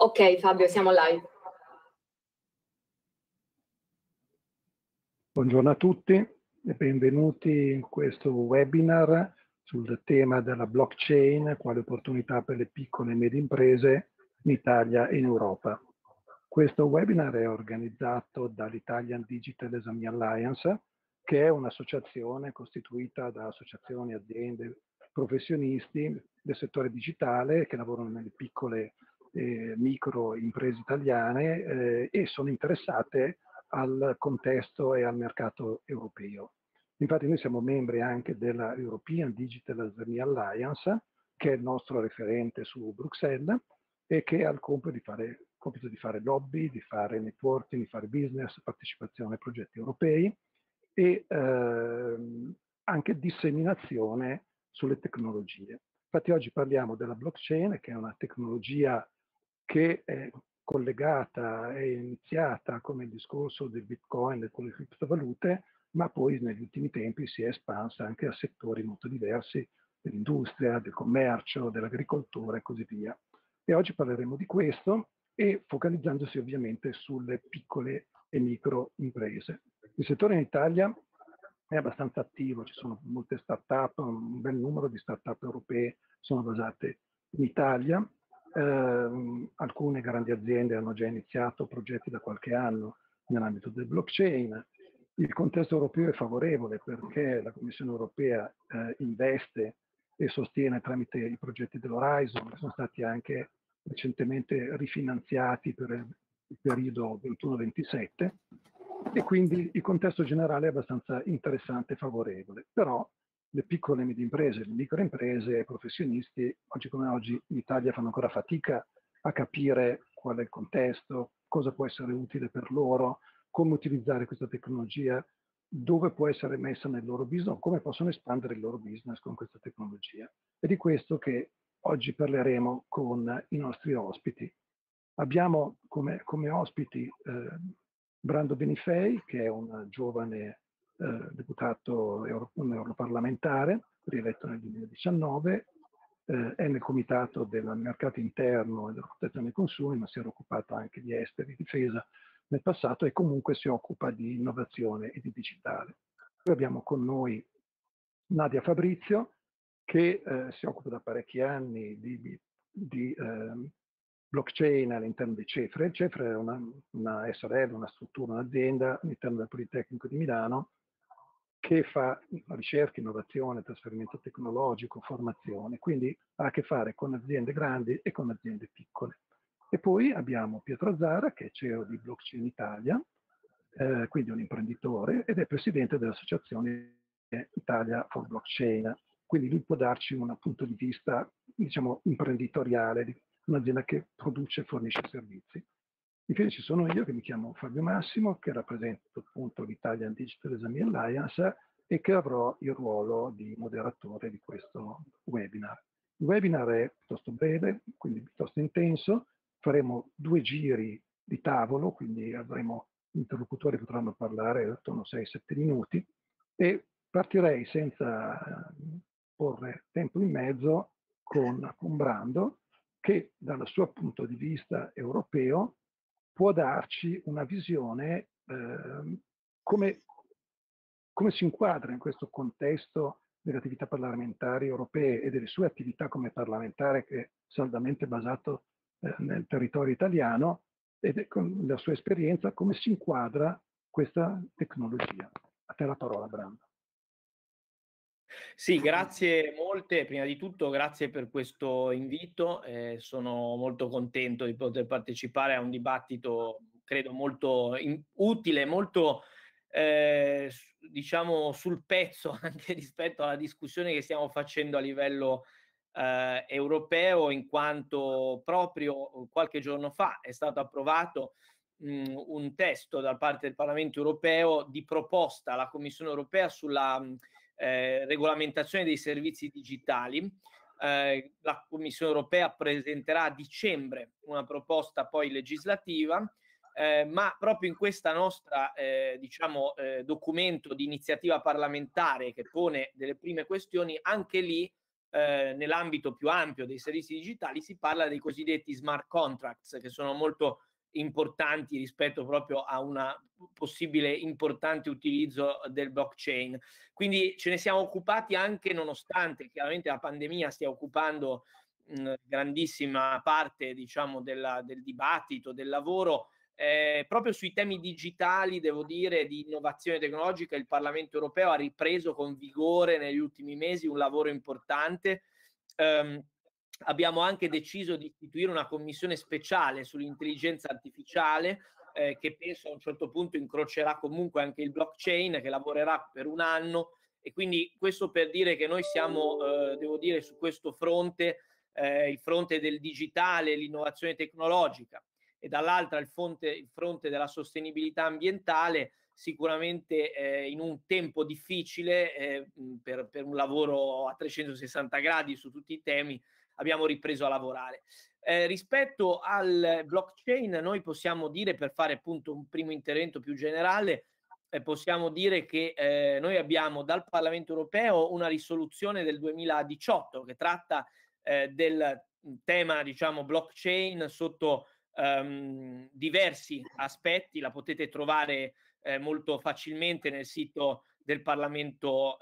Ok Fabio, siamo live. Buongiorno a tutti e benvenuti in questo webinar sul tema della blockchain quale opportunità per le piccole e medie imprese in Italia e in Europa. Questo webinar è organizzato dall'Italian Digital SME Alliance, che è un'associazione costituita da associazioni, aziende, professionisti del settore digitale che lavorano nelle piccole micro imprese italiane e sono interessate al contesto e al mercato europeo. Infatti noi siamo membri anche della European Digital SME Alliance, che è il nostro referente su Bruxelles e che ha il compito di fare lobby, di fare networking, di fare business, partecipazione ai progetti europei e anche disseminazione sulle tecnologie. Infatti oggi parliamo della blockchain, che è una tecnologia che è collegata, è iniziata come il discorso del Bitcoin e con le criptovalute, ma poi negli ultimi tempi si è espansa anche a settori molto diversi, dell'industria, del commercio, dell'agricoltura e così via. E oggi parleremo di questo e focalizzandosi ovviamente sulle piccole e micro imprese. Il settore in Italia è abbastanza attivo, ci sono molte start-up, un bel numero di start-up europee sono basate in Italia. Alcune grandi aziende hanno già iniziato progetti da qualche anno nell'ambito del blockchain. Il contesto europeo è favorevole perché la Commissione europea investe e sostiene tramite i progetti dell'Horizon, che sono stati anche recentemente rifinanziati per il periodo 21-27, e quindi il contesto generale è abbastanza interessante e favorevole. Però le piccole e medie imprese, le microimprese e i professionisti, oggi come oggi in Italia, fanno ancora fatica a capire qual è il contesto, cosa può essere utile per loro, come utilizzare questa tecnologia, dove può essere messa nel loro business, come possono espandere il loro business con questa tecnologia. È di questo che oggi parleremo con i nostri ospiti. Abbiamo come ospiti Brando Benifei, che è un giovane deputato europarlamentare, rieletto nel 2019, è nel comitato del mercato interno e della protezione dei consumi, ma si era occupato anche di esteri, difesa nel passato e comunque si occupa di innovazione e di digitale. Poi abbiamo con noi Nadia Fabrizio, che si occupa da parecchi anni di blockchain all'interno di CEFRIEL. CEFRIEL è una SRL, una struttura, un'azienda all'interno del Politecnico di Milano che fa ricerca, innovazione, trasferimento tecnologico, formazione, quindi ha a che fare con aziende grandi e con aziende piccole. E poi abbiamo Pietro Azzara, che è CEO di Blockchain Italia, quindi un imprenditore, ed è presidente dell'associazione Italia4Blockchain. Quindi lui può darci un punto di vista, diciamo, imprenditoriale, di un'azienda che produce e fornisce servizi. Infine ci sono io, che mi chiamo Fabio Massimo, che rappresento appunto l'Italian Digital SME Alliance e che avrò il ruolo di moderatore di questo webinar. Il webinar è piuttosto breve, quindi piuttosto intenso. Faremo due giri di tavolo, quindi avremo interlocutori che potranno parlare attorno a 6-7 minuti e partirei senza porre tempo in mezzo con Brando, che dal suo punto di vista europeo può darci una visione come si inquadra in questo contesto delle attività parlamentari europee e delle sue attività come parlamentare, che è saldamente basato nel territorio italiano, e con la sua esperienza come si inquadra questa tecnologia. A te la parola, Brando. Sì, grazie molte. Prima di tutto grazie per questo invito, sono molto contento di poter partecipare a un dibattito credo molto utile, molto diciamo sul pezzo anche rispetto alla discussione che stiamo facendo a livello europeo, in quanto proprio qualche giorno fa è stato approvato un testo da parte del Parlamento europeo di proposta alla Commissione europea sulla regolamentazione dei servizi digitali. La Commissione europea presenterà a dicembre una proposta poi legislativa, ma proprio in questa nostra diciamo documento di iniziativa parlamentare che pone delle prime questioni, anche lì nell'ambito più ampio dei servizi digitali si parla dei cosiddetti smart contracts, che sono molto importanti rispetto proprio a un possibile importante utilizzo del blockchain. Quindi ce ne siamo occupati anche nonostante chiaramente la pandemia stia occupando grandissima parte, diciamo, del dibattito, del lavoro. Proprio sui temi digitali, devo dire, di innovazione tecnologica, il Parlamento europeo ha ripreso con vigore negli ultimi mesi un lavoro importante. Abbiamo anche deciso di istituire una commissione speciale sull'intelligenza artificiale, che penso a un certo punto incrocerà comunque anche il blockchain, che lavorerà per un anno, e quindi questo per dire che noi siamo, devo dire, su questo fronte, il fronte del digitale, l'innovazione tecnologica, e dall'altra il fronte della sostenibilità ambientale, sicuramente in un tempo difficile per un lavoro a 360 gradi su tutti i temi abbiamo ripreso a lavorare. Rispetto al blockchain noi possiamo dire, per fare appunto un primo intervento più generale, possiamo dire che noi abbiamo dal Parlamento europeo una risoluzione del 2018 che tratta del tema, diciamo, blockchain sotto diversi aspetti. La potete trovare molto facilmente nel sito del Parlamento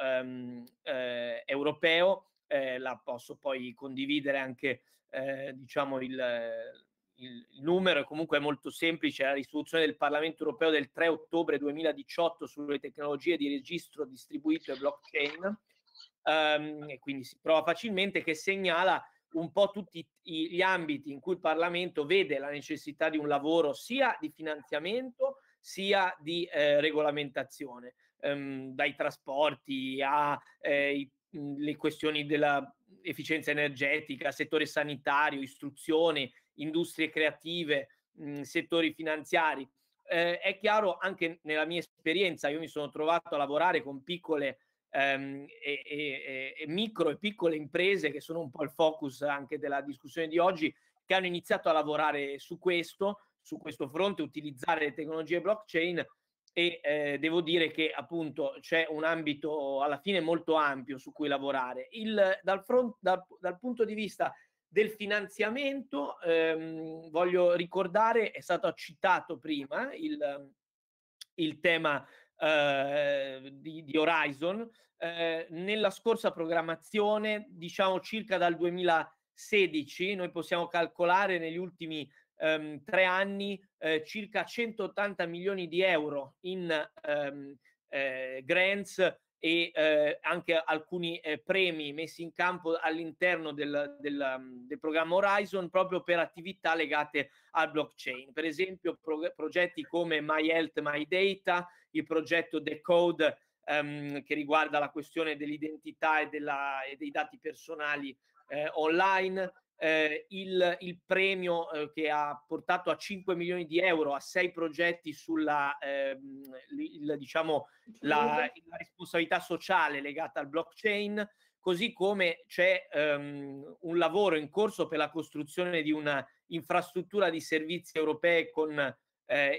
europeo. La posso poi condividere anche, diciamo, il numero. Comunque è molto semplice: la risoluzione del Parlamento europeo del 3 ottobre 2018 sulle tecnologie di registro distribuito e blockchain, e quindi si trova facilmente, che segnala un po' tutti gli ambiti in cui il Parlamento vede la necessità di un lavoro sia di finanziamento sia di regolamentazione, dai trasporti a le questioni dell'efficienza energetica, settore sanitario, istruzione, industrie creative, settori finanziari. È chiaro, anche nella mia esperienza, io mi sono trovato a lavorare con piccole micro e piccole imprese, che sono un po' il focus anche della discussione di oggi, che hanno iniziato a lavorare su questo fronte, utilizzare le tecnologie blockchain, e devo dire che appunto c'è un ambito alla fine molto ampio su cui lavorare. Dal punto di vista del finanziamento, voglio ricordare, è stato citato prima il tema di Horizon. Nella scorsa programmazione, diciamo circa dal 2016, noi possiamo calcolare negli ultimi 3 anni circa 180 milioni di euro in grants e anche alcuni premi messi in campo all'interno del programma Horizon, proprio per attività legate al blockchain. Per esempio progetti come My Health, My Data, il progetto Decode, che riguarda la questione dell'identità e dei dati personali online, il premio che ha portato a 5 milioni di euro a 6 progetti sulla diciamo la responsabilità sociale legata al blockchain, così come c'è un lavoro in corso per la costruzione di una infrastruttura di servizi europee con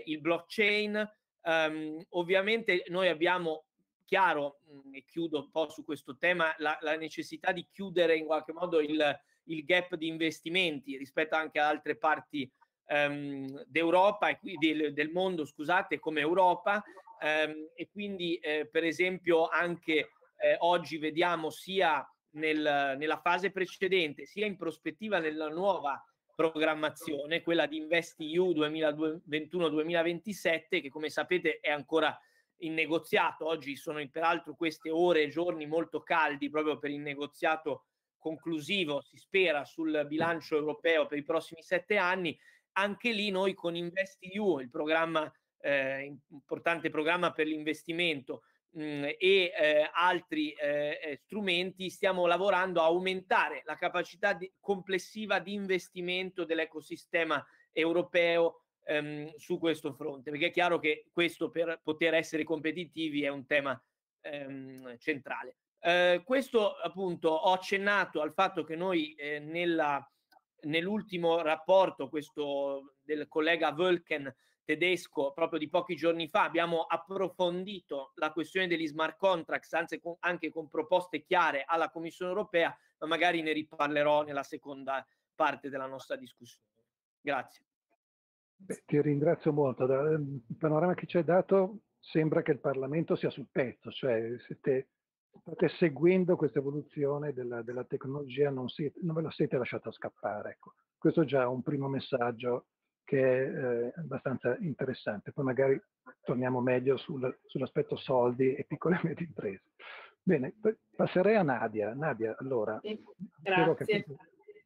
il blockchain. Ovviamente noi abbiamo chiaro, e chiudo un po' su questo tema, la necessità di chiudere in qualche modo il gap di investimenti rispetto anche ad altre parti d'Europa e quindi del mondo, scusate, come Europa, e quindi per esempio anche oggi vediamo sia nella fase precedente sia in prospettiva nella nuova programmazione, quella di InvestEU 2021-2027, che come sapete è ancora in negoziato. Oggi sono peraltro queste ore e giorni molto caldi proprio per il negoziato conclusivo, si spera, sul bilancio europeo per i prossimi 7 anni. Anche lì noi con InvestEU, il programma, importante programma per l'investimento, e altri strumenti, stiamo lavorando a aumentare la capacità complessiva di investimento dell'ecosistema europeo su questo fronte, perché è chiaro che questo, per poter essere competitivi, è un tema centrale. Questo appunto, ho accennato al fatto che noi nell'ultimo rapporto, questo del collega Wölken, tedesco proprio di pochi giorni fa, abbiamo approfondito la questione degli smart contracts, anche con proposte chiare alla Commissione europea, ma magari ne riparlerò nella seconda parte della nostra discussione. Grazie. Beh, ti ringrazio molto. Dal panorama che ci hai dato sembra che il Parlamento sia sul pezzo, cioè state seguendo questa evoluzione della tecnologia, non ve la siete lasciata scappare. Ecco. Questo è già un primo messaggio che è abbastanza interessante. Poi magari torniamo meglio sull'aspetto soldi e piccole e medie imprese. Bene, passerei a Nadia. Nadia, allora, grazie.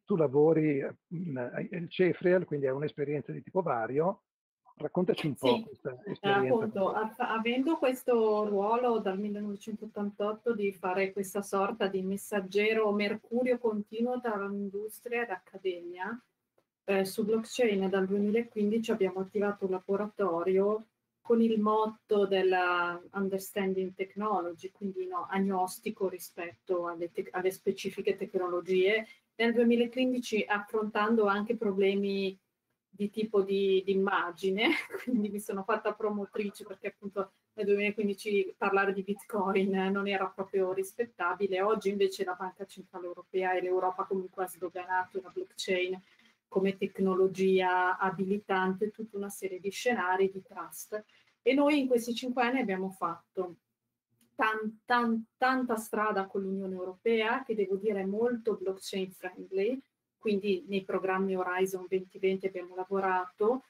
Tu lavori al CEFRIEL, quindi è un'esperienza di tipo vario. Raccontaci un po' questa esperienza. Appunto, avendo questo ruolo dal 1988 di fare questa sorta di messaggero mercurio continuo tra l'industria ed accademia, su blockchain dal 2015 abbiamo attivato un laboratorio con il motto della understanding technology, quindi agnostico rispetto alle specifiche tecnologie. Nel 2015 affrontando anche problemi di tipo di immagine, quindi mi sono fatta promotrice perché appunto nel 2015 parlare di Bitcoin non era proprio rispettabile. Oggi invece la Banca Centrale Europea e l'Europa comunque ha sdoganato la blockchain come tecnologia abilitante, tutta una serie di scenari di trust. E noi in questi 5 anni abbiamo fatto tanta strada con l'Unione Europea, che devo dire è molto blockchain friendly, quindi nei programmi Horizon 2020 abbiamo lavorato,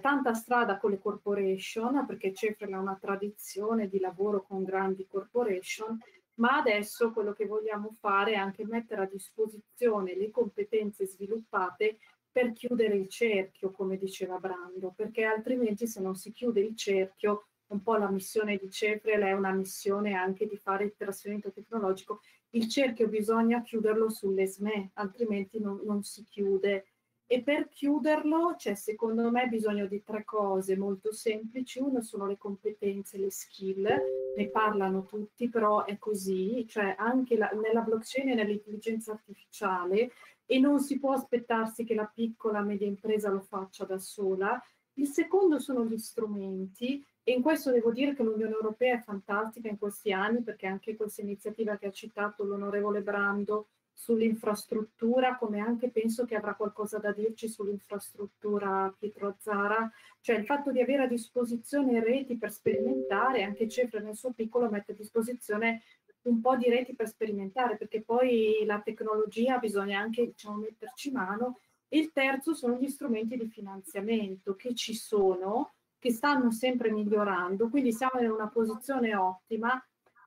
tanta strada con le corporation, perché CEFRIEL ha una tradizione di lavoro con grandi corporation, ma adesso quello che vogliamo fare è anche mettere a disposizione le competenze sviluppate per chiudere il cerchio, come diceva Brando, perché altrimenti se non si chiude il cerchio, un po' la missione di CEFRIEL è una missione anche di fare il trasferimento tecnologico, il cerchio bisogna chiuderlo sulle SME, altrimenti non si chiude. E per chiuderlo c'è secondo me bisogno di 3 cose molto semplici. Uno sono le competenze, le skill, ne parlano tutti, però è così, cioè anche nella blockchain e nell'intelligenza artificiale, e non si può aspettarsi che la piccola media impresa lo faccia da sola. Il secondo sono gli strumenti, e in questo devo dire che l'Unione Europea è fantastica in questi anni, perché anche questa iniziativa che ha citato l'onorevole Brando sull'infrastruttura, come anche penso che avrà qualcosa da dirci sull'infrastruttura Pietro Azzara, cioè il fatto di avere a disposizione reti per sperimentare, anche CEFRIEL nel suo piccolo mette a disposizione un po' di reti per sperimentare, perché poi la tecnologia bisogna anche metterci mano. E il terzo sono gli strumenti di finanziamento che ci sono, che stanno sempre migliorando, quindi siamo in una posizione ottima.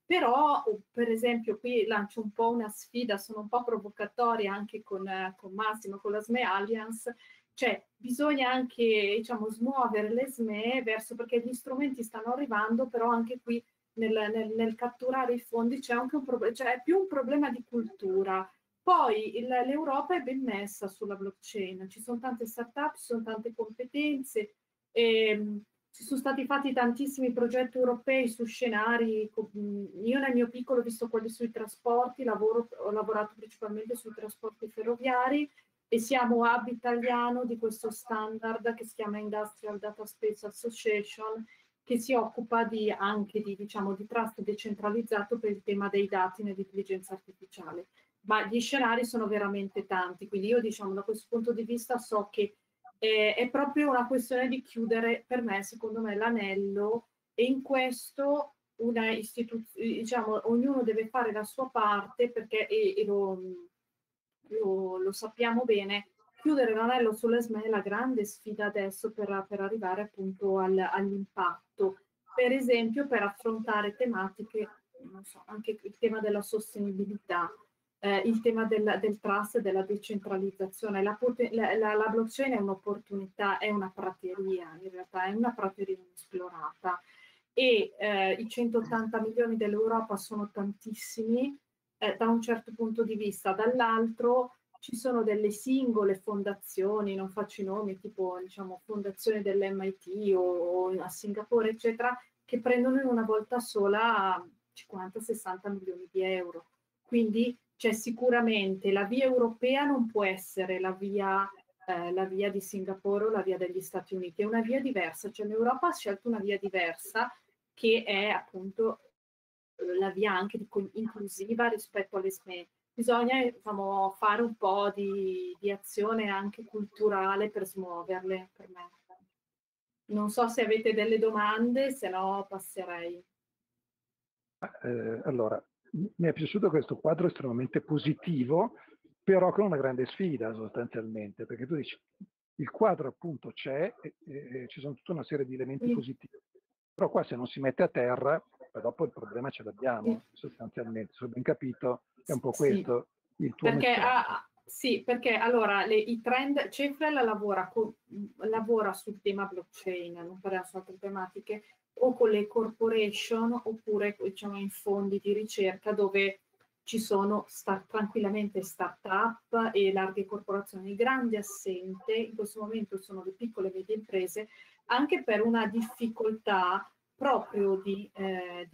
Però, per esempio, qui lancio un po' una sfida, sono un po' provocatoria anche con Massimo, con la SME Alliance, cioè bisogna anche smuovere le SME verso, perché gli strumenti stanno arrivando, però anche qui nel catturare i fondi c'è anche un problema, cioè è più un problema di cultura. Poi l'Europa è ben messa sulla blockchain, ci sono tante start-up, ci sono tante competenze, ci sono stati fatti tantissimi progetti europei su scenari. Io nel mio piccolo ho visto quelli sui trasporti, ho lavorato principalmente sui trasporti ferroviari, e siamo hub italiano di questo standard che si chiama Industrial Data Space Association, che si occupa anche di trust decentralizzato per il tema dei dati nell'intelligenza artificiale. Ma gli scenari sono veramente tanti, quindi io da questo punto di vista so che è proprio una questione di chiudere, per me, secondo me, l'anello, e in questo ognuno deve fare la sua parte, perché lo sappiamo bene, chiudere l'anello sulle SME è la grande sfida adesso per arrivare appunto all'impatto, per esempio per affrontare tematiche, anche il tema della sostenibilità. Il tema del trust e della decentralizzazione. La blockchain è un'opportunità, è una prateria, in realtà è una prateria inesplorata, e i 180 milioni dell'Europa sono tantissimi da un certo punto di vista. Dall'altro ci sono delle singole fondazioni, non faccio i nomi, tipo fondazione dell'MIT o a Singapore eccetera, che prendono in una volta sola 50-60 milioni di euro. Quindi sicuramente la via europea non può essere la via la via di Singapore o la via degli Stati Uniti, è una via diversa, cioè l'Europa ha scelto una via diversa che è appunto la via anche inclusiva rispetto alle SME. Bisogna fare un po' di azione anche culturale per smuoverle, per me. Non so se avete delle domande, se no passerei. Allora, mi è piaciuto questo quadro estremamente positivo, però con una grande sfida sostanzialmente, perché tu dici, il quadro appunto c'è, ci sono tutta una serie di elementi positivi, però qua se non si mette a terra, dopo il problema ce l'abbiamo sostanzialmente, se ho ben capito, è un po' questo il tuo perché allora i trend, CEFRIEL lavora sul tema blockchain, non parliamo su altre tematiche, o con le corporation oppure in fondi di ricerca dove ci sono tranquillamente start-up e larghe corporazioni. Il grande assente in questo momento sono le piccole e medie imprese, anche per una difficoltà proprio di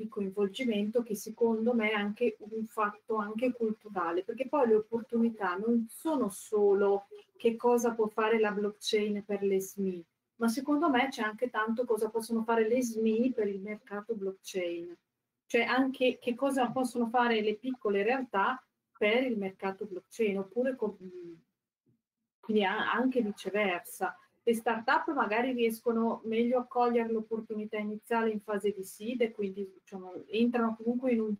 coinvolgimento che secondo me è anche un fatto anche culturale, perché poi le opportunità non sono solo che cosa può fare la blockchain per le SME, ma secondo me c'è anche tanto cosa possono fare le SME per il mercato blockchain, cioè anche che cosa possono fare le piccole realtà per il mercato blockchain, oppure quindi anche viceversa. Le start-up magari riescono meglio a cogliere l'opportunità iniziale in fase di seed e quindi entrano comunque in un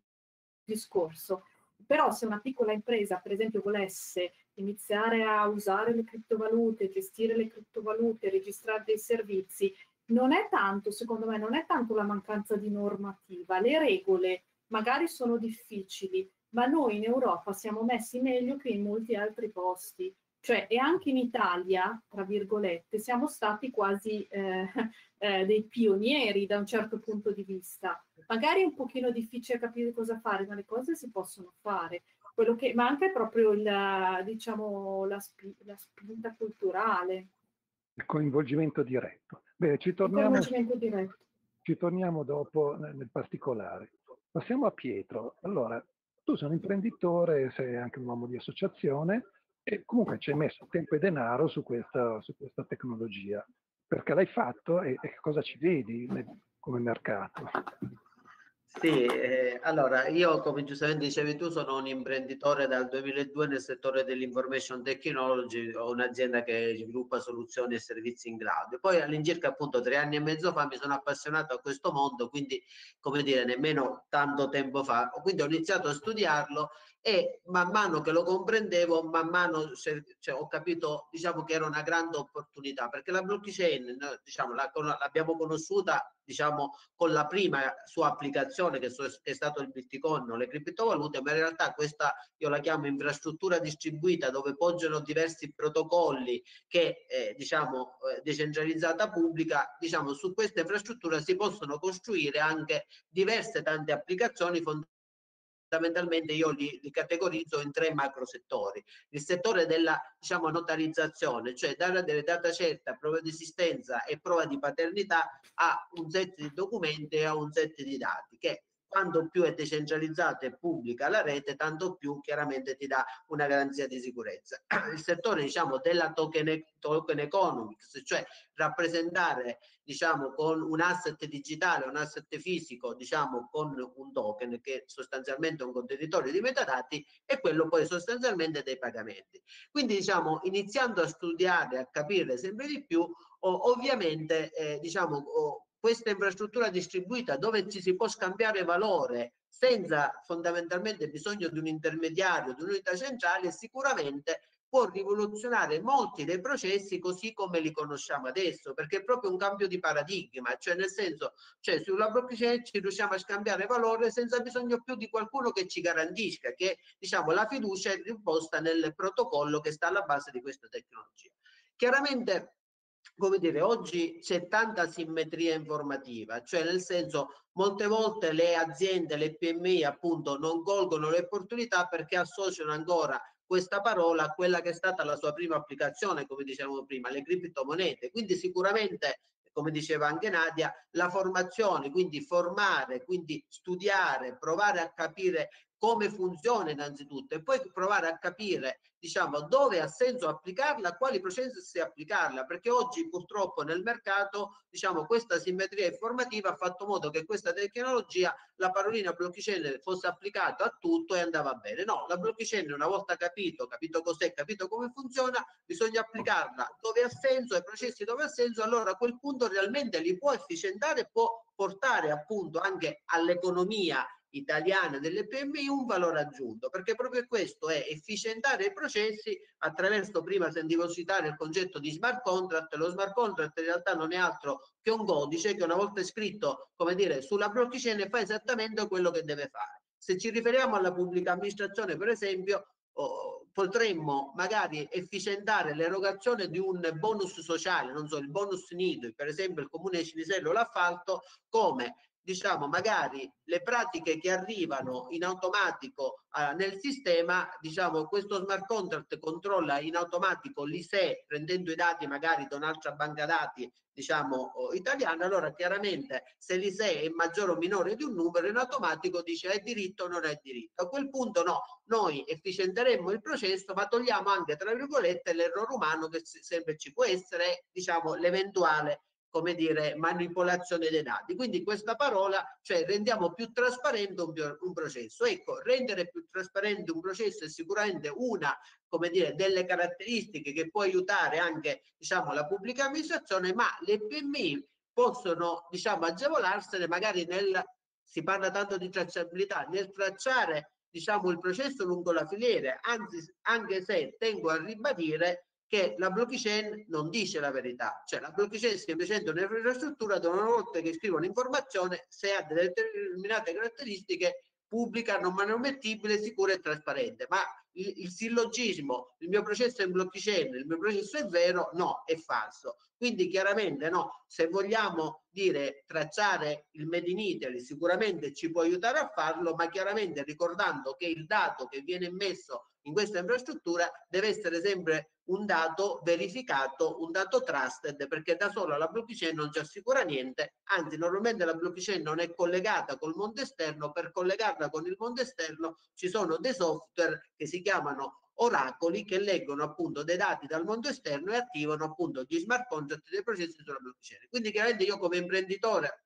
discorso. Però se una piccola impresa, per esempio, volesse iniziare a usare le criptovalute, gestire le criptovalute, registrare dei servizi, non è tanto, secondo me, non è tanto la mancanza di normativa. Le regole magari sono difficili, ma noi in Europa siamo messi meglio che in molti altri posti. Cioè, e anche in Italia, tra virgolette, siamo stati quasi dei pionieri da un certo punto di vista. Magari è un pochino difficile capire cosa fare, ma le cose si possono fare. Quello che manca è proprio la spinta culturale. Il coinvolgimento diretto. Bene, ci torniamo dopo nel particolare. Passiamo a Pietro. Allora, tu sei un imprenditore, sei anche un uomo di associazione, e comunque ci hai messo tempo e denaro su questa tecnologia. Perché l'hai fatto e cosa ci vedi come mercato? Sì, allora io, come giustamente dicevi tu, sono un imprenditore dal 2002 nel settore dell'information technology, ho un'azienda che sviluppa soluzioni e servizi in cloud. Poi all'incirca appunto 3 anni e mezzo fa mi sono appassionato a questo mondo, quindi come dire nemmeno tanto tempo fa, quindi ho iniziato a studiarlo e man mano che lo comprendevo, man mano ho capito che era una grande opportunità, perché la blockchain l'abbiamo conosciuta con la prima sua applicazione che è stato il Bitcoin, le criptovalute, ma in realtà questa io la chiamo infrastruttura distribuita dove poggiano diversi protocolli che decentralizzata pubblica, su questa infrastruttura si possono costruire anche diverse tante applicazioni fondamentalmente io li categorizzo in 3 macro settori. Il settore della notarizzazione, cioè dare delle data certe, prova di esistenza e prova di paternità a un set di documenti e a un set di dati che quanto più è decentralizzata e pubblica la rete, tanto più chiaramente ti dà una garanzia di sicurezza. Il settore della token economics, cioè rappresentare con un asset digitale, un asset fisico, con un token che sostanzialmente è un contenitore di metadati, e quello poi sostanzialmente dei pagamenti. Quindi iniziando a studiare, a capire sempre di più, ovviamente questa infrastruttura distribuita dove ci si può scambiare valore senza fondamentalmente bisogno di un intermediario, di un'unità centrale, sicuramente può rivoluzionare molti dei processi così come li conosciamo adesso, perché è proprio un cambio di paradigma, sulla blockchain ci riusciamo a scambiare valore senza bisogno più di qualcuno che ci garantisca, che la fiducia è riposta nel protocollo che sta alla base di questa tecnologia. Chiaramente oggi c'è tanta simmetria informativa, cioè nel senso molte volte le aziende, le PMI appunto non colgono le opportunità perché associano ancora questa parola a quella che è stata la sua prima applicazione, come dicevamo prima, le criptomonete. Quindi sicuramente, come diceva anche Nadia, la formazione, quindi formare, quindi studiare, provare a capire come funziona innanzitutto, e poi provare a capire, diciamo, dove ha senso applicarla, a quali processi applicarla, perché oggi purtroppo nel mercato, diciamo, questa simmetria informativa ha fatto modo che questa tecnologia, la parolina blockchain, fosse applicata a tutto e andava bene. No, la blockchain, una volta capito cos'è, capito come funziona, bisogna applicarla dove ha senso, ai processi dove ha senso, allora a quel punto realmente li può efficientare, può portare appunto anche all'economia italiana delle PMI un valore aggiunto, perché proprio questo è efficientare i processi attraverso, prima sentivo citare il concetto di smart contract, lo smart contract in realtà non è altro che un codice che una volta scritto, come dire, sulla blockchain fa esattamente quello che deve fare. Se ci riferiamo alla pubblica amministrazione, per esempio, potremmo magari efficientare l'erogazione di un bonus sociale, non so, il bonus nido, per esempio il comune di Cinisello l'ha fatto, come, diciamo, magari le pratiche che arrivano in automatico nel sistema, diciamo, questo smart contract controlla in automatico l'ISEE, prendendo i dati magari da un'altra banca dati, diciamo, italiana, allora chiaramente se l'ISEE è maggiore o minore di un numero, in automatico dice è diritto o non è diritto. A quel punto no, noi efficienteremmo il processo, ma togliamo anche, tra virgolette, l'errore umano che sempre ci può essere, diciamo, l'eventuale, come dire, manipolazione dei dati. Quindi questa parola, cioè rendiamo più trasparente un processo. Ecco, rendere più trasparente un processo è sicuramente una, come dire, delle caratteristiche che può aiutare anche, diciamo, la pubblica amministrazione, ma le PMI possono, diciamo, agevolarsene magari si parla tanto di tracciabilità, nel tracciare, diciamo, il processo lungo la filiera, anzi, anche se tengo a ribadire che la blockchain non dice la verità, cioè la blockchain semplicemente è un'infrastruttura dove una volta che scrivo un'informazione, se ha delle determinate caratteristiche, pubblica, non manomettibile, sicura e trasparente. Ma il sillogismo, il mio processo è in blockchain, il mio processo è vero, no, è falso. Quindi chiaramente no, se vogliamo dire tracciare il Made in Italy sicuramente ci può aiutare a farlo, ma chiaramente ricordando che il dato che viene messo in questa infrastruttura deve essere sempre un dato verificato, un dato trusted, perché da sola la blockchain non ci assicura niente, anzi normalmente la blockchain non è collegata col mondo esterno, per collegarla con il mondo esterno ci sono dei software che si chiamano oracoli che leggono appunto dei dati dal mondo esterno e attivano appunto gli smart contract dei processi sulla blockchain. Quindi chiaramente io come imprenditore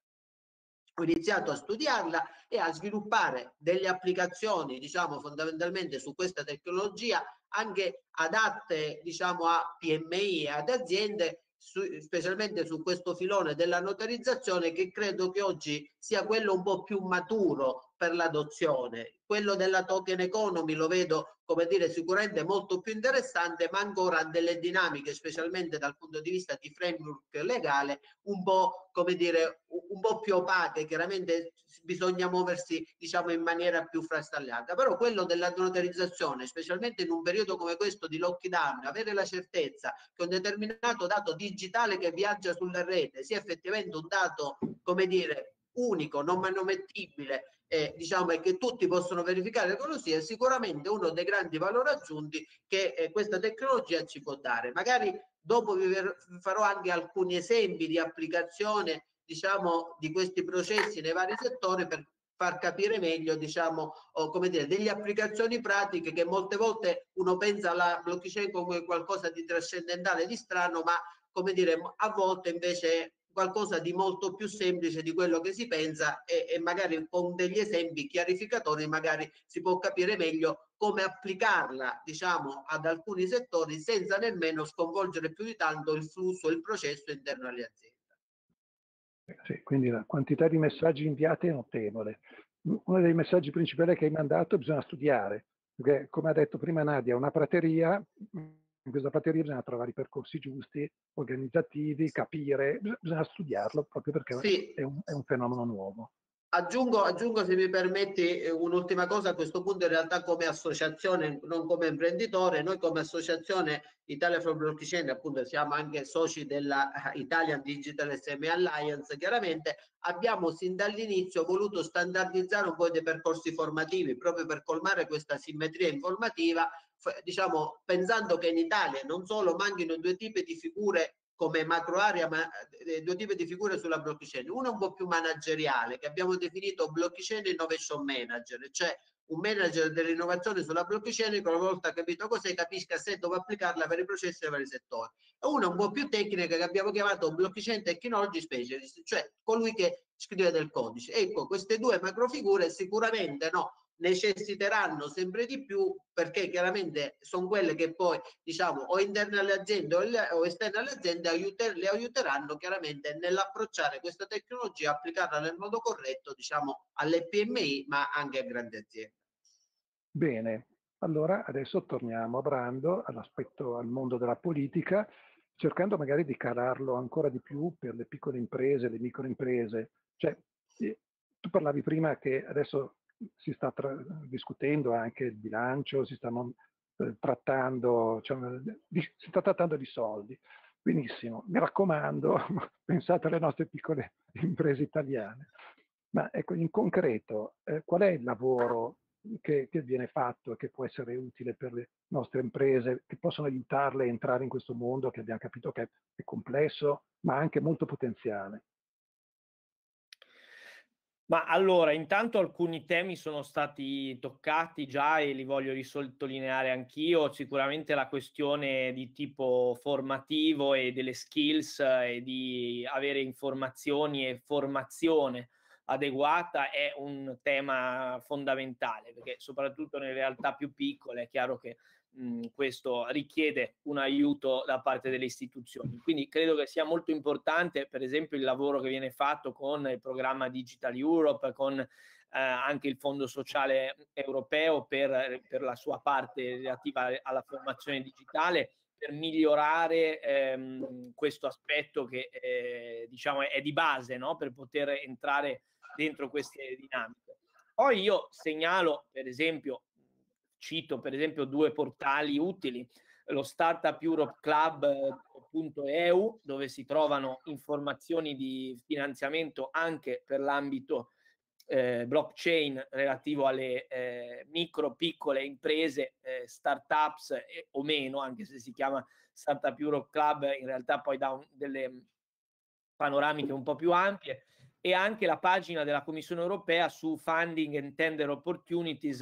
ho iniziato a studiarla e a sviluppare delle applicazioni, diciamo, fondamentalmente su questa tecnologia, anche adatte, diciamo, a PMI e ad aziende, specialmente su questo filone della notarizzazione, che credo che oggi sia quello un po' più maturo per l'adozione. Quello della token economy lo vedo, come dire, sicuramente molto più interessante, ma ancora ha delle dinamiche, specialmente dal punto di vista di framework legale, un po', come dire, un po' più opache. Chiaramente bisogna muoversi, diciamo, in maniera più frastagliata, però quello della notarizzazione, specialmente in un periodo come questo di lockdown, avere la certezza che un determinato dato digitale che viaggia sulla rete sia effettivamente un dato, come dire, unico, non manomettibile, diciamo, e che tutti possono verificare quello sia, è sicuramente uno dei grandi valori aggiunti che questa tecnologia ci può dare. Magari dopo vi farò anche alcuni esempi di applicazione, diciamo, di questi processi nei vari settori per far capire meglio, diciamo, come dire, delle applicazioni pratiche che molte volte uno pensa alla blockchain come qualcosa di trascendentale, di strano, ma, come dire, a volte invece qualcosa di molto più semplice di quello che si pensa, e magari con degli esempi chiarificatori magari si può capire meglio come applicarla, diciamo, ad alcuni settori senza nemmeno sconvolgere più di tanto il flusso, il processo interno alle aziende. Sì, quindi la quantità di messaggi inviati è notevole. Uno dei messaggi principali che hai mandato è: bisogna studiare, perché come ha detto prima Nadia, è una prateria. In questa prateria bisogna trovare i percorsi giusti, organizzativi, capire, bisogna studiarlo proprio perché sì, è un fenomeno nuovo. Aggiungo, se mi permetti, un'ultima cosa a questo punto. In realtà come associazione, non come imprenditore, noi come associazione Italia4Blockchain, appunto siamo anche soci della Italian Digital SME Alliance, chiaramente abbiamo sin dall'inizio voluto standardizzare un po' dei percorsi formativi proprio per colmare questa simmetria informativa, diciamo, pensando che in Italia non solo manchino due tipi di figure come macro area, ma due tipi di figure sulla blockchain. Una un po' più manageriale, che abbiamo definito blockchain innovation manager, cioè un manager dell'innovazione sulla blockchain che, una volta capito cos'è, capisca se dove applicarla per i processi e per i settori. E una un po' più tecnica, che abbiamo chiamato blockchain technology specialist, cioè colui che scrive del codice. Ecco, queste due macrofigure sicuramente necessiteranno sempre di più, perché chiaramente sono quelle che poi, diciamo, o interne alle aziende o esterne alle aziende le aiuteranno chiaramente nell'approcciare questa tecnologia, applicarla nel modo corretto, diciamo, alle PMI ma anche a grandi aziende. Bene, allora adesso torniamo a Brando, all'aspetto, al mondo della politica, cercando magari di calarlo ancora di più per le piccole imprese, le microimprese. Cioè, tu parlavi prima che adesso si sta discutendo anche il bilancio, si stanno trattando, si sta trattando di soldi. Benissimo, mi raccomando, pensate alle nostre piccole imprese italiane. Ma ecco, in concreto, qual è il lavoro che viene fatto e che può essere utile per le nostre imprese, che possono aiutarle a entrare in questo mondo che abbiamo capito che è complesso, ma anche molto potenziale? Ma allora, intanto alcuni temi sono stati toccati già e li voglio risottolineare anch'io. Sicuramente la questione di tipo formativo e delle skills e di avere informazioni e formazione adeguata è un tema fondamentale, perché soprattutto nelle realtà più piccole è chiaro che questo richiede un aiuto da parte delle istituzioni. Quindi credo che sia molto importante, per esempio, il lavoro che viene fatto con il programma Digital Europe, con anche il Fondo Sociale Europeo per la sua parte relativa alla formazione digitale, per migliorare questo aspetto che diciamo è di base, per poter entrare dentro queste dinamiche. Poi io segnalo, per esempio, cito per esempio due portali utili, lo Startup Europe Club.eu, dove si trovano informazioni di finanziamento anche per l'ambito blockchain relativo alle micro, piccole imprese, startups o meno, anche se si chiama Startup Europe Club, in realtà poi dà delle panoramiche un po' più ampie, e anche la pagina della Commissione europea su funding and tender opportunities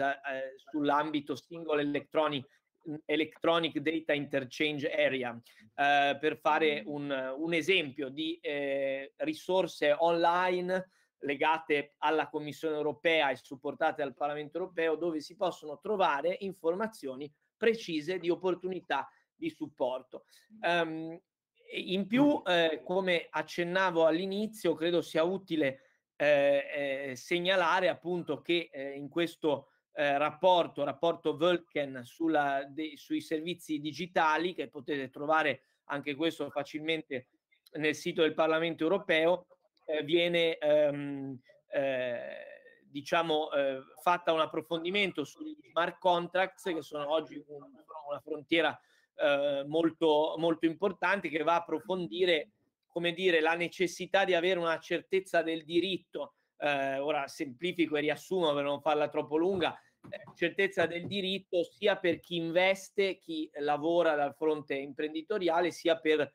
sull'ambito single electronic data interchange area, per fare un esempio di risorse online legate alla Commissione europea e supportate dal Parlamento europeo, dove si possono trovare informazioni precise di opportunità di supporto. In più, come accennavo all'inizio, credo sia utile segnalare appunto che in questo rapporto Wölken sui servizi digitali, che potete trovare anche questo facilmente nel sito del Parlamento europeo, viene fatta un approfondimento sugli smart contracts, che sono oggi una frontiera molto, molto importante, che va a approfondire, come dire, la necessità di avere una certezza del diritto. Ora semplifico e riassumo per non farla troppo lunga. Certezza del diritto sia per chi investe, chi lavora dal fronte imprenditoriale, sia per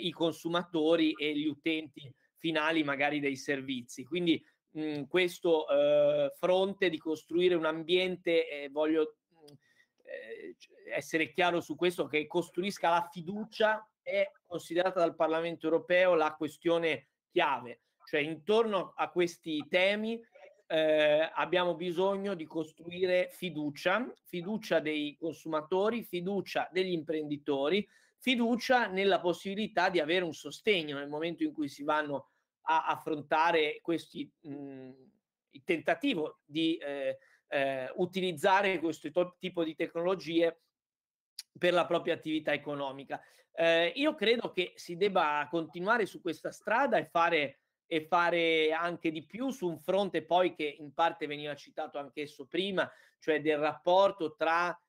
i consumatori e gli utenti finali magari dei servizi. Quindi questo fronte di costruire un ambiente, voglio essere chiaro su questo, che costruisca la fiducia, è considerata dal Parlamento europeo la questione chiave. Cioè, intorno a questi temi abbiamo bisogno di costruire fiducia dei consumatori, fiducia degli imprenditori, fiducia nella possibilità di avere un sostegno nel momento in cui si vanno a affrontare il tentativo di utilizzare questo tipo di tecnologie per la propria attività economica. Io credo che si debba continuare su questa strada e fare anche di più su un fronte poi che in parte veniva citato anch'esso prima, cioè del rapporto tra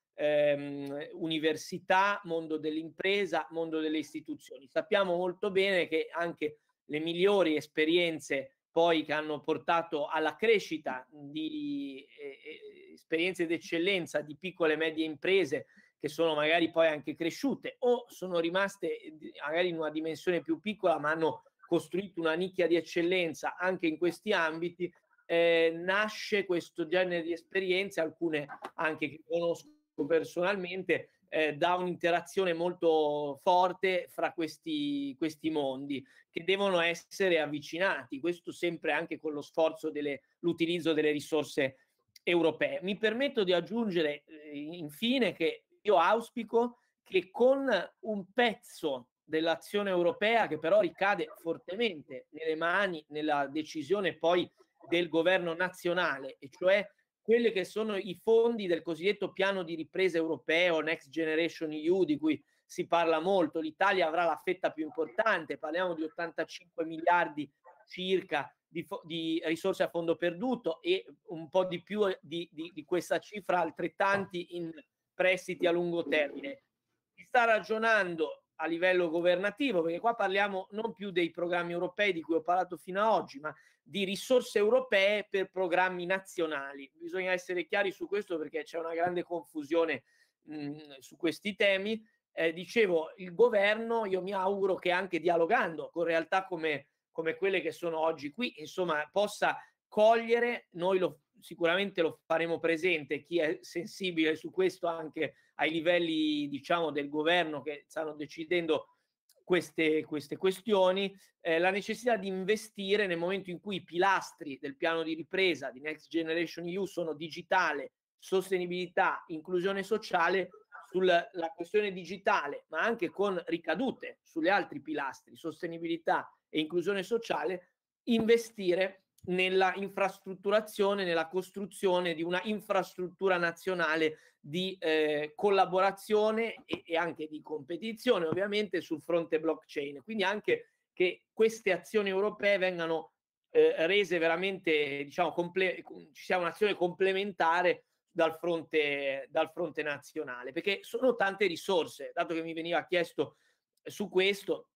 università, mondo dell'impresa, mondo delle istituzioni. Sappiamo molto bene che anche le migliori esperienze poi che hanno portato alla crescita di esperienze d'eccellenza di piccole e medie imprese che sono magari poi anche cresciute o sono rimaste magari in una dimensione più piccola, ma hanno costruito una nicchia di eccellenza anche in questi ambiti, nasce questo genere di esperienze, alcune anche che conosco personalmente, da un'interazione molto forte fra questi mondi che devono essere avvicinati, questo sempre anche con lo sforzo dell'utilizzo delle risorse europee. Mi permetto di aggiungere infine che io auspico che con un pezzo dell'azione europea che però ricade fortemente nelle mani, nella decisione poi del governo nazionale, e cioè quelli che sono i fondi del cosiddetto piano di ripresa europeo, Next Generation EU, di cui si parla molto, l'Italia avrà la fetta più importante, parliamo di 85 miliardi circa di risorse a fondo perduto e un po' di più di questa cifra altrettanti in prestiti a lungo termine. Si sta ragionando a livello governativo, perché qua parliamo non più dei programmi europei di cui ho parlato fino ad oggi, ma di risorse europee per programmi nazionali. Bisogna essere chiari su questo perché c'è una grande confusione su questi temi. Dicevo, il governo, io mi auguro che anche dialogando con realtà come quelle che sono oggi qui, insomma, possa cogliere, noi sicuramente lo faremo presente, chi è sensibile su questo anche ai livelli, diciamo, del governo che stanno decidendo queste questioni, la necessità di investire nel momento in cui i pilastri del piano di ripresa di Next Generation EU sono digitale, sostenibilità, inclusione sociale, sulla questione digitale, ma anche con ricadute sulle altri pilastri, sostenibilità e inclusione sociale, investire nella infrastrutturazione, nella costruzione di una infrastruttura nazionale di collaborazione e anche di competizione, ovviamente sul fronte blockchain. Quindi anche che queste azioni europee vengano rese veramente, diciamo, ci sia un'azione complementare dal fronte nazionale, perché sono tante risorse, dato che mi veniva chiesto su questo.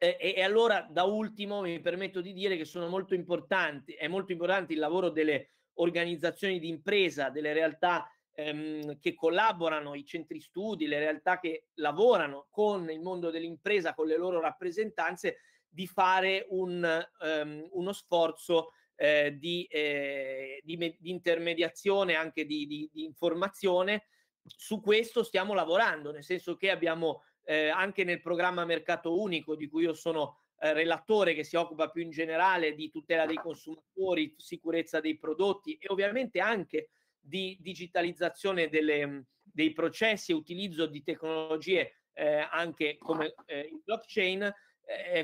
E allora, da ultimo, mi permetto di dire che è molto importante il lavoro delle organizzazioni di impresa, delle realtà che collaborano, i centri studi, le realtà che lavorano con il mondo dell'impresa, con le loro rappresentanze, di fare uno sforzo di intermediazione, anche di informazione. Su questo stiamo lavorando, nel senso che abbiamo anche nel programma Mercato Unico, di cui io sono relatore, che si occupa più in generale di tutela dei consumatori, sicurezza dei prodotti e ovviamente anche di digitalizzazione dei processi e utilizzo di tecnologie anche come il blockchain,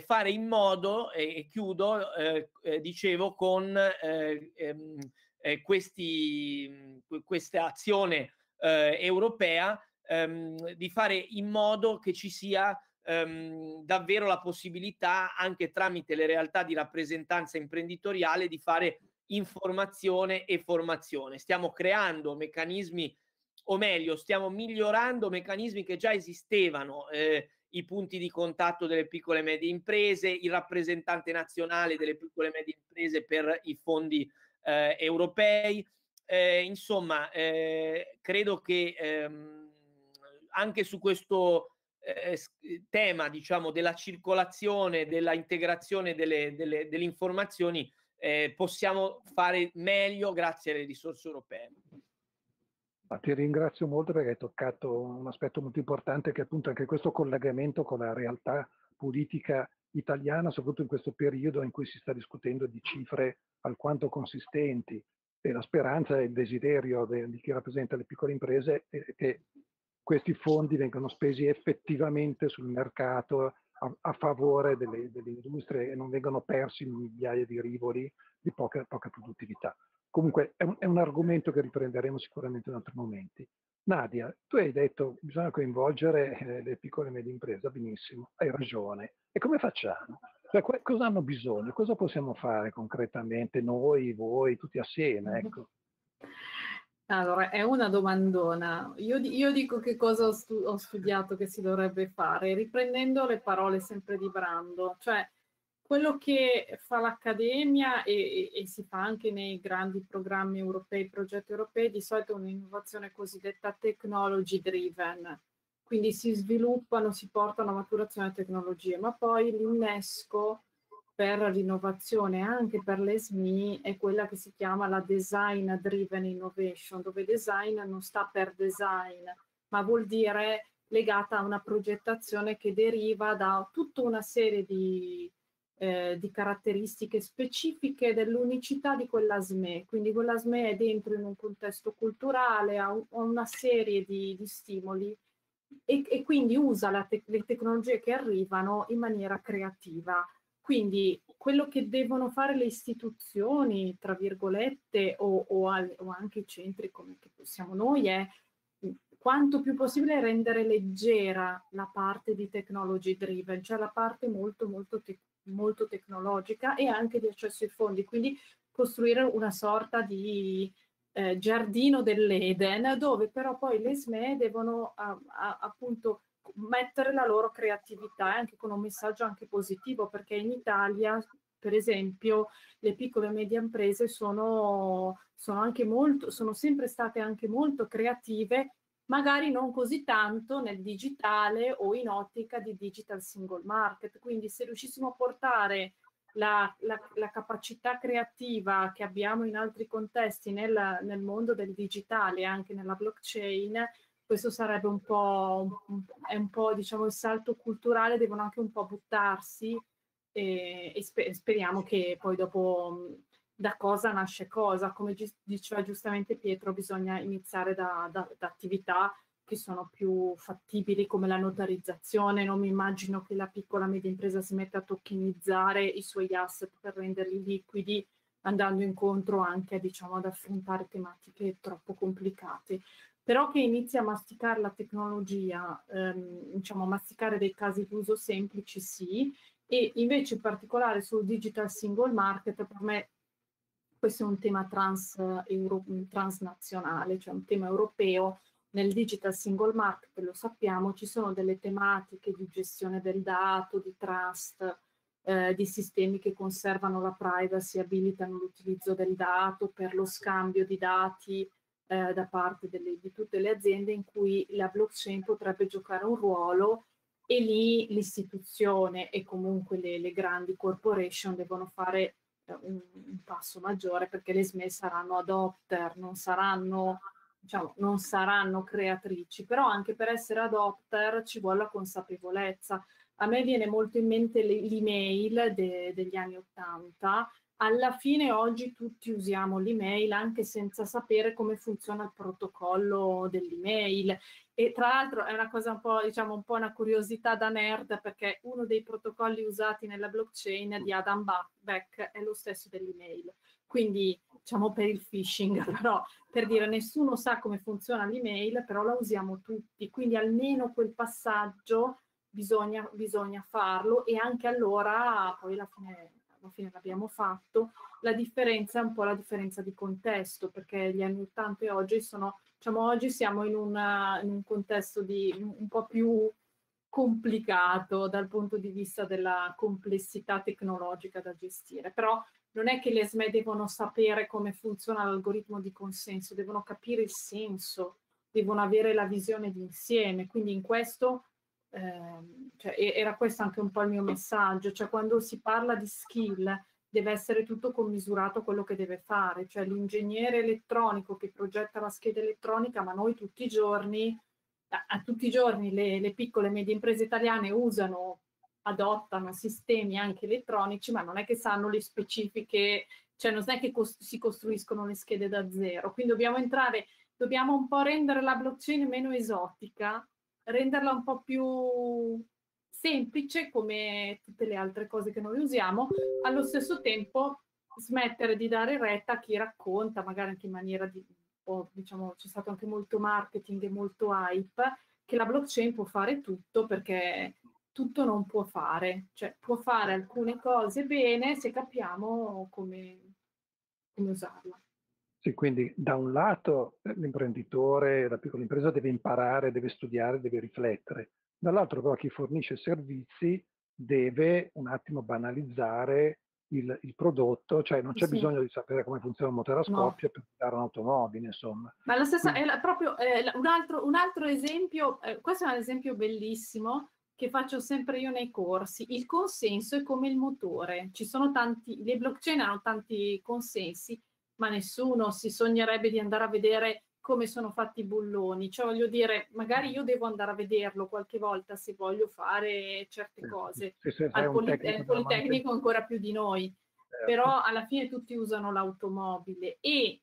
fare in modo, e chiudo, dicevo, con questa azione europea, di fare in modo che ci sia davvero la possibilità, anche tramite le realtà di rappresentanza imprenditoriale, di fare informazione e formazione. Stiamo creando meccanismi, o meglio, stiamo migliorando meccanismi che già esistevano, i punti di contatto delle piccole e medie imprese, il rappresentante nazionale delle piccole e medie imprese per i fondi europei. Insomma, credo che anche su questo tema, diciamo, della circolazione, della integrazione delle informazioni, possiamo fare meglio grazie alle risorse europee. Ma ti ringrazio molto perché hai toccato un aspetto molto importante, che è appunto anche questo collegamento con la realtà politica italiana, soprattutto in questo periodo in cui si sta discutendo di cifre alquanto consistenti, e la speranza e il desiderio di chi rappresenta le piccole imprese è che questi fondi vengono spesi effettivamente sul mercato a favore delle industrie e non vengono persi in migliaia di rivoli di poca produttività. Comunque è un argomento che riprenderemo sicuramente in altri momenti. Nadia, tu hai detto che bisogna coinvolgere le piccole e medie imprese, benissimo, hai ragione. E come facciamo? Cioè, cosa hanno bisogno? Cosa possiamo fare concretamente noi, voi, tutti assieme? Ecco. Allora, è una domandona. Io dico che cosa ho studiato che si dovrebbe fare, riprendendo le parole sempre di Brando, cioè Quello che fa l'Accademia e si fa anche nei grandi programmi europei, progetti europei, di solito è un'innovazione cosiddetta technology driven, quindi si sviluppano, si portano a maturazione tecnologie, ma poi l'innesco per l'innovazione anche per le SME è quella che si chiama la design driven innovation, dove design non sta per design, ma vuol dire legata a una progettazione che deriva da tutta una serie di caratteristiche specifiche dell'unicità di quella SME, quindi quella SME è dentro in un contesto culturale, ha una serie di stimoli e quindi usa le tecnologie che arrivano in maniera creativa. Quindi quello che devono fare le istituzioni, tra virgolette, o anche i centri come che siamo noi, è quanto più possibile rendere leggera la parte di technology driven, cioè la parte molto tecnologica e anche di accesso ai fondi, quindi costruire una sorta di giardino dell'Eden, dove però poi le SME devono appunto mettere la loro creatività, anche con un messaggio anche positivo, perché in Italia, per esempio, le piccole e medie imprese sono sempre state anche molto creative, magari non così tanto nel digitale o in ottica di digital single market. Quindi se riuscissimo a portare la capacità creativa che abbiamo in altri contesti nel mondo del digitale, anche nella blockchain, questo sarebbe un po' diciamo il salto culturale, devono anche un po' buttarsi e speriamo che poi dopo da cosa nasce cosa, come diceva giustamente Pietro, bisogna iniziare da attività che sono più fattibili come la notarizzazione. Non mi immagino che la piccola media impresa si metta a tokenizzare i suoi asset per renderli liquidi, andando incontro anche diciamo, ad affrontare tematiche troppo complicate, però che inizia a masticare la tecnologia, diciamo a masticare dei casi d'uso semplici, sì, e invece in particolare sul digital single market per me questo è un tema transnazionale, cioè un tema europeo. Nel digital single market, lo sappiamo, ci sono delle tematiche di gestione del dato, di trust, di sistemi che conservano la privacy, abilitano l'utilizzo del dato per lo scambio di dati da parte di tutte le aziende, in cui la blockchain potrebbe giocare un ruolo, e lì l'istituzione e comunque le grandi corporation devono fare un passo maggiore, perché le SME saranno adopter, non saranno creatrici, però anche per essere adopter ci vuole la consapevolezza. A me viene molto in mente l'email degli anni '80. Alla fine oggi tutti usiamo l'email anche senza sapere come funziona il protocollo dell'email, e tra l'altro è una cosa un po' una curiosità da nerd, perché uno dei protocolli usati nella blockchain di Adam Beck è lo stesso dell'email, quindi diciamo per il phishing, però per dire nessuno sa come funziona l'email, però la usiamo tutti, quindi almeno quel passaggio bisogna farlo, e anche allora poi alla fine l'abbiamo fatto. La differenza è un po' la differenza di contesto, perché gli anni '80 e oggi oggi siamo in un contesto un po' più complicato dal punto di vista della complessità tecnologica da gestire, però non è che le SME devono sapere come funziona l'algoritmo di consenso, devono capire il senso, devono avere la visione d'insieme, quindi in questo era questo anche un po' il mio messaggio, cioè quando si parla di skill deve essere tutto commisurato quello che deve fare, cioè l'ingegnere elettronico che progetta la scheda elettronica, ma noi tutti i giorni, le piccole e medie imprese italiane adottano sistemi anche elettronici, ma non è che sanno le specifiche, cioè non è che si costruiscono le schede da zero, quindi dobbiamo un po' rendere la blockchain meno esotica, renderla un po' più semplice come tutte le altre cose che noi usiamo, allo stesso tempo smettere di dare retta a chi racconta, magari anche in maniera c'è stato anche molto marketing e molto hype, che la blockchain può fare tutto, perché tutto non può fare, cioè può fare alcune cose bene se capiamo come usarla. Sì, quindi da un lato l'imprenditore, la piccola impresa deve imparare, deve studiare, deve riflettere, dall'altro però chi fornisce servizi deve un attimo banalizzare il prodotto, cioè non c'è bisogno di sapere come funziona un motore a scoppio per guidare un'automobile, insomma. Ma la stessa, quindi... un altro esempio, questo è un esempio bellissimo che faccio sempre io nei corsi. Il consenso è come il motore, ci sono tanti, le blockchain hanno tanti consensi, ma nessuno si sognerebbe di andare a vedere come sono fatti i bulloni, cioè voglio dire, magari io devo andare a vederlo qualche volta se voglio fare certe cose, al Politecnico ancora più di noi, però alla fine tutti usano l'automobile e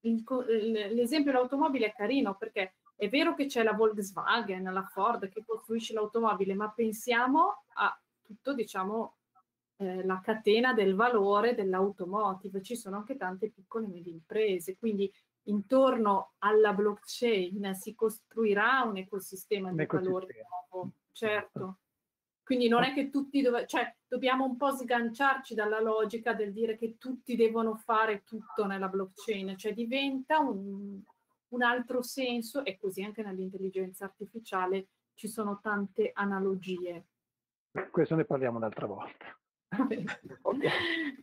l'esempio dell'automobile è carino perché è vero che c'è la Volkswagen, la Ford che costruisce l'automobile, ma pensiamo a tutto, diciamo, la catena del valore dell'automotive, ci sono anche tante piccole e medie imprese, quindi intorno alla blockchain si costruirà un ecosistema di valore nuovo, certo. Quindi non è che tutti dobbiamo un po' sganciarci dalla logica del dire che tutti devono fare tutto nella blockchain, cioè diventa un altro senso, e così anche nell'intelligenza artificiale ci sono tante analogie. Questo ne parliamo un'altra volta.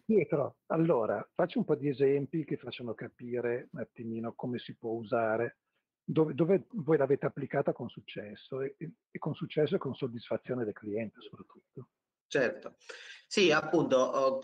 Pietro, allora faccio un po' di esempi che facciano capire un attimino come si può usare, dove voi l'avete applicata con successo e con successo e con soddisfazione del cliente soprattutto. Certo, sì, appunto,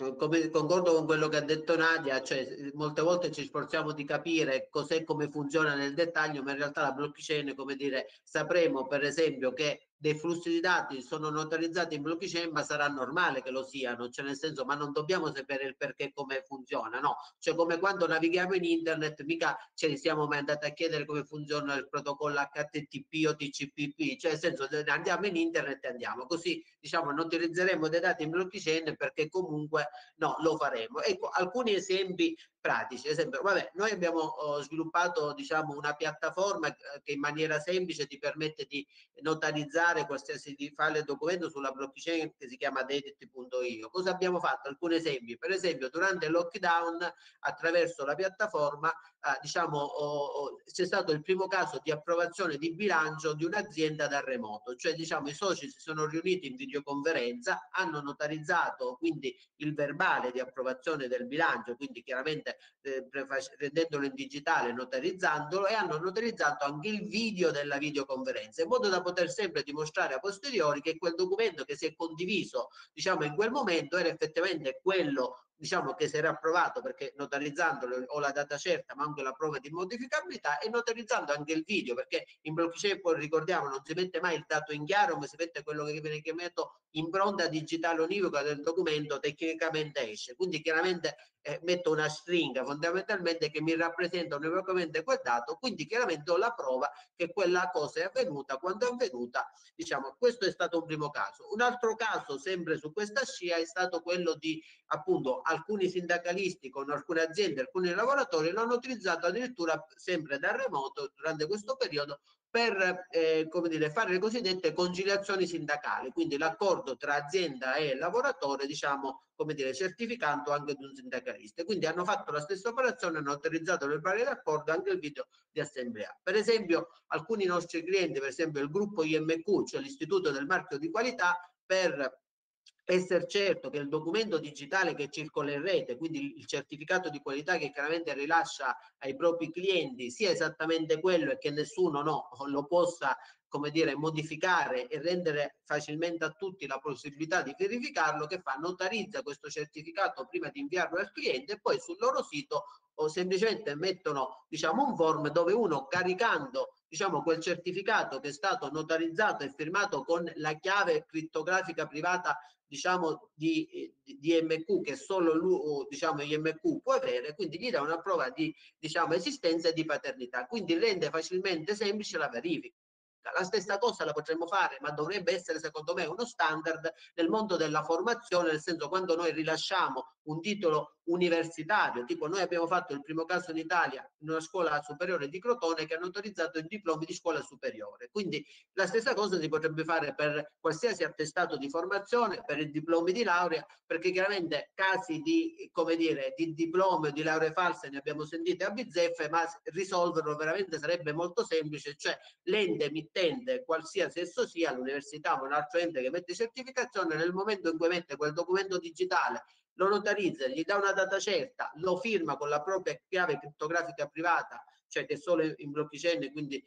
concordo con quello che ha detto Nadia, cioè molte volte ci sforziamo di capire cos'è, come funziona nel dettaglio, ma in realtà la blockchain, come dire, sapremo per esempio che dei flussi di dati sono notarizzati in blockchain, ma sarà normale che lo siano, cioè nel senso, ma non dobbiamo sapere il perché, come funziona, no? Cioè come quando navighiamo in internet, mica ci siamo mai andati a chiedere come funziona il protocollo HTTP o TCPP, cioè nel senso, andiamo in internet e andiamo, così diciamo notarizzeremo dei dati in blockchain perché comunque no, lo faremo. Ecco alcuni esempi pratici. Esempio, vabbè, noi abbiamo sviluppato diciamo una piattaforma che in maniera semplice ti permette di notarizzare qualsiasi file e documento sulla blockchain che si chiama dediti.io. Cosa abbiamo fatto? Alcuni esempi. Per esempio durante il lockdown attraverso la piattaforma c'è stato il primo caso di approvazione di bilancio di un'azienda da remoto, cioè diciamo i soci si sono riuniti in videoconferenza, hanno notarizzato quindi il verbale di approvazione del bilancio, quindi chiaramente rendendolo in digitale, notarizzandolo, e hanno notarizzato anche il video della videoconferenza in modo da poter sempre dimostrare a posteriori che quel documento che si è condiviso diciamo in quel momento era effettivamente quello diciamo che si era approvato, perché notarizzandolo ho la data certa ma anche la prova di modificabilità, e notarizzando anche il video, perché in blockchain poi ricordiamo non si mette mai il dato in chiaro ma si mette quello che viene chiamato impronta digitale univoca del documento, tecnicamente esce, quindi chiaramente metto una stringa fondamentalmente che mi rappresenta univocamente quel dato, quindi chiaramente ho la prova che quella cosa è avvenuta quando è avvenuta, diciamo. Questo è stato un primo caso. Un altro caso sempre su questa scia è stato quello di appunto alcuni sindacalisti con alcune aziende, alcuni lavoratori l'hanno utilizzato addirittura sempre da remoto durante questo periodo per come dire, fare le cosiddette conciliazioni sindacali, quindi l'accordo tra azienda e lavoratore, diciamo, come dire, certificando anche di un sindacalista. Quindi hanno fatto la stessa operazione, hanno autorizzato nel pari d'accordo anche il video di assemblea. Per esempio, alcuni nostri clienti, per esempio il gruppo IMQ, cioè l'Istituto del Marchio di Qualità, per essere certo che il documento digitale che circola in rete, quindi il certificato di qualità che chiaramente rilascia ai propri clienti, sia esattamente quello e che nessuno lo possa, come dire, modificare e rendere facilmente a tutti la possibilità di verificarlo, che fa? Notarizza questo certificato prima di inviarlo al cliente e poi sul loro sito o semplicemente mettono diciamo un form dove uno, caricando diciamo quel certificato che è stato notarizzato e firmato con la chiave criptografica privata diciamo di IMQ, che solo lui, diciamo IMQ può avere, quindi gli dà una prova di diciamo esistenza e di paternità, quindi rende facilmente semplice la verifica. La stessa cosa la potremmo fare, ma dovrebbe essere secondo me uno standard nel mondo della formazione, nel senso, quando noi rilasciamo un titolo universitario, tipo noi abbiamo fatto il primo caso in Italia in una scuola superiore di Crotone che hanno autorizzato i diplomi di scuola superiore. Quindi la stessa cosa si potrebbe fare per qualsiasi attestato di formazione, per i diplomi di laurea, perché chiaramente casi di, come dire, di diplomi o di lauree false ne abbiamo sentite a bizzeffe, ma risolverlo veramente sarebbe molto semplice, cioè l'ente emittente, qualsiasi esso sia, l'università o un altro ente che mette certificazione, nel momento in cui mette quel documento digitale, lo notarizza, gli dà una data certa, lo firma con la propria chiave criptografica privata, cioè che solo in blockchain quindi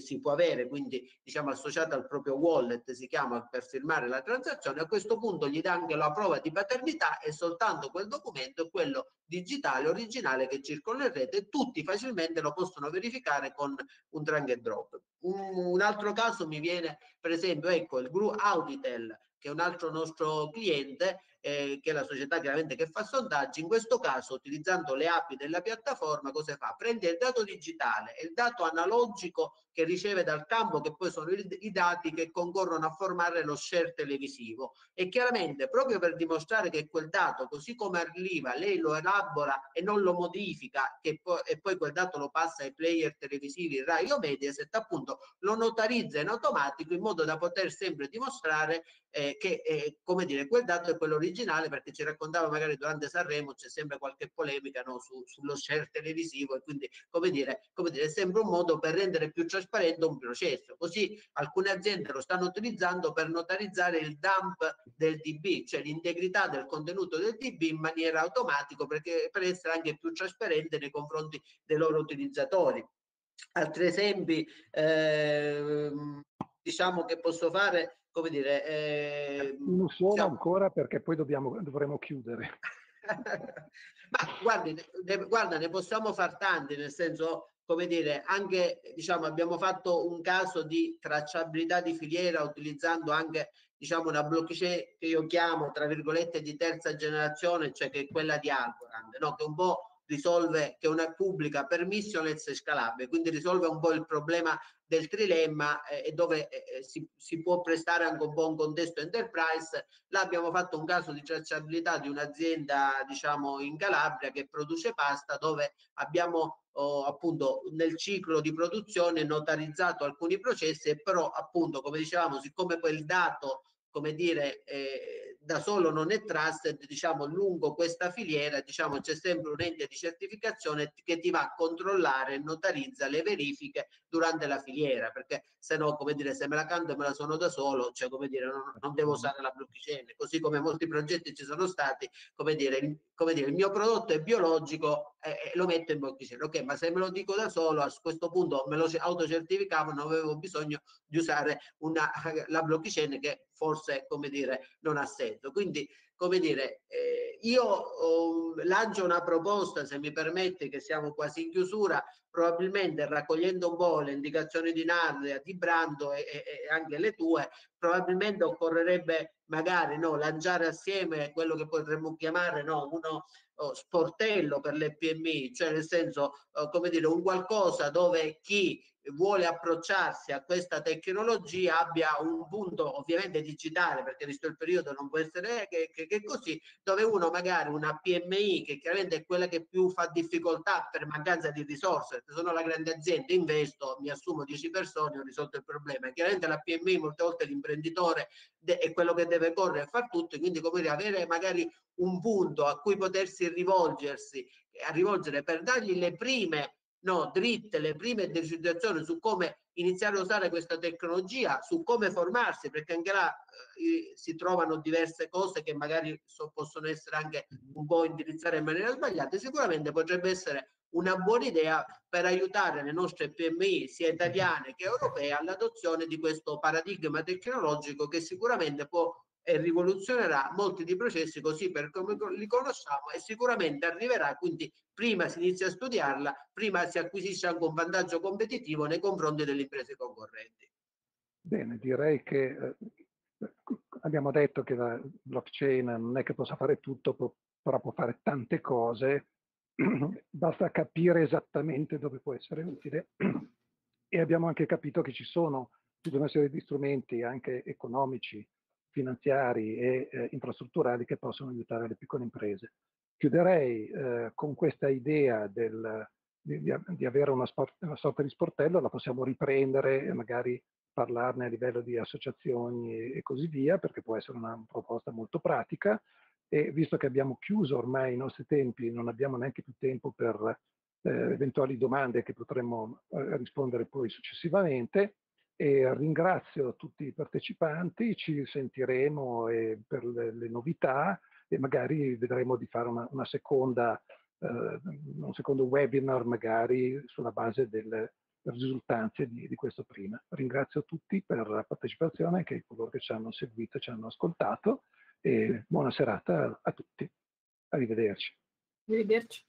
si può avere, quindi diciamo associata al proprio wallet, si chiama, per firmare la transazione. A questo punto gli dà anche la prova di paternità e soltanto quel documento è quello digitale originale che circola in rete, e tutti facilmente lo possono verificare con un drag and drop. Un altro caso mi viene, per esempio, ecco, il gruppo Auditel, che è un altro nostro cliente, che è la società chiaramente che fa sondaggi. In questo caso, utilizzando le api della piattaforma, cosa fa? Prende il dato digitale e il dato analogico che riceve dal campo, che poi sono i dati che concorrono a formare lo share televisivo, e chiaramente proprio per dimostrare che quel dato, così come arriva, lei lo elabora e non lo modifica, che poi, e poi quel dato lo passa ai player televisivi Rai o Mediaset, appunto lo notarizza in automatico, in modo da poter sempre dimostrare che come dire, quel dato è quello originale, perché ci raccontava magari durante Sanremo c'è sempre qualche polemica, no, sullo share televisivo, e quindi come dire, è sempre un modo per rendere più trasparente un processo. Così alcune aziende lo stanno utilizzando per notarizzare il dump del DB, cioè l'integrità del contenuto del DB in maniera automatica, perché per essere anche più trasparente nei confronti dei loro utilizzatori. Altri esempi diciamo che posso fare, come dire, uno solo siamo... ancora, perché poi dovremo chiudere. Ma guarda, ne possiamo far tanti, nel senso, come dire, anche, diciamo, abbiamo fatto un caso di tracciabilità di filiera utilizzando anche, diciamo, una blockchain che io chiamo, tra virgolette, di terza generazione, cioè che è quella di Algorand, no? Che un po' risolve, che è una pubblica, permissionless e scalabile, quindi risolve un po' il problema del trilemma, e dove si può prestare anche un po' un contesto enterprise. Là abbiamo fatto un caso di tracciabilità di un'azienda, diciamo, in Calabria che produce pasta, dove abbiamo appunto nel ciclo di produzione notarizzato alcuni processi, e però appunto, come dicevamo, siccome quel dato, come dire, da solo non è trusted, diciamo, lungo questa filiera, diciamo, c'è sempre un ente di certificazione che ti va a controllare e notarizza le verifiche durante la filiera, perché se no, come dire, se me la canto e me la sono da solo, cioè, come dire, non devo usare la blockchain. Così come molti progetti ci sono stati, come dire, il mio prodotto è biologico, lo metto in blockchain, ok, ma se me lo dico da solo, a questo punto me lo autocertificavo, non avevo bisogno di usare la blockchain, che forse, come dire, non ha senso. Quindi, come dire, io lancio una proposta, se mi permette, che siamo quasi in chiusura, probabilmente raccogliendo un po' le indicazioni di Nadia, di Brando e anche le tue, probabilmente occorrerebbe magari, no, lanciare assieme quello che potremmo chiamare, no, uno sportello per le PMI, cioè nel senso, come dire, un qualcosa dove chi vuole approcciarsi a questa tecnologia abbia un punto ovviamente digitale, perché visto il periodo non può essere che così, dove uno magari, una PMI che chiaramente è quella che più fa difficoltà per mancanza di risorse, se sono la grande azienda, investo, mi assumo 10 persone, ho risolto il problema. Chiaramente la PMI molte volte l'imprenditore è quello che deve correre e far tutto, quindi come dire, avere magari un punto a cui potersi rivolgere per dargli le prime delucidazioni su come iniziare a usare questa tecnologia, su come formarsi, perché anche là si trovano diverse cose che magari possono essere anche un po' indirizzate in maniera sbagliata. Sicuramente potrebbe essere una buona idea per aiutare le nostre PMI, sia italiane che europee, all'adozione di questo paradigma tecnologico che sicuramente può e rivoluzionerà molti dei processi così per come li conosciamo, e sicuramente arriverà, quindi prima si inizia a studiarla, prima si acquisisce anche un vantaggio competitivo nei confronti delle imprese concorrenti. Bene, direi che abbiamo detto che la blockchain non è che possa fare tutto, però può fare tante cose, basta capire esattamente dove può essere utile, e abbiamo anche capito che ci sono tutta una serie di strumenti anche economici, finanziari e infrastrutturali che possono aiutare le piccole imprese. Chiuderei con questa idea di avere una sorta di sportello, la possiamo riprendere e magari parlarne a livello di associazioni e così via, perché può essere una proposta molto pratica, e visto che abbiamo chiuso ormai i nostri tempi, non abbiamo neanche più tempo per eventuali domande che potremmo rispondere poi successivamente, e ringrazio tutti i partecipanti, ci sentiremo per le novità, e magari vedremo di fare un secondo webinar magari sulla base delle risultanze di questo prima. Ringrazio tutti per la partecipazione, anche coloro che ci hanno seguito e ci hanno ascoltato, e buona serata a tutti. Arrivederci. Arrivederci.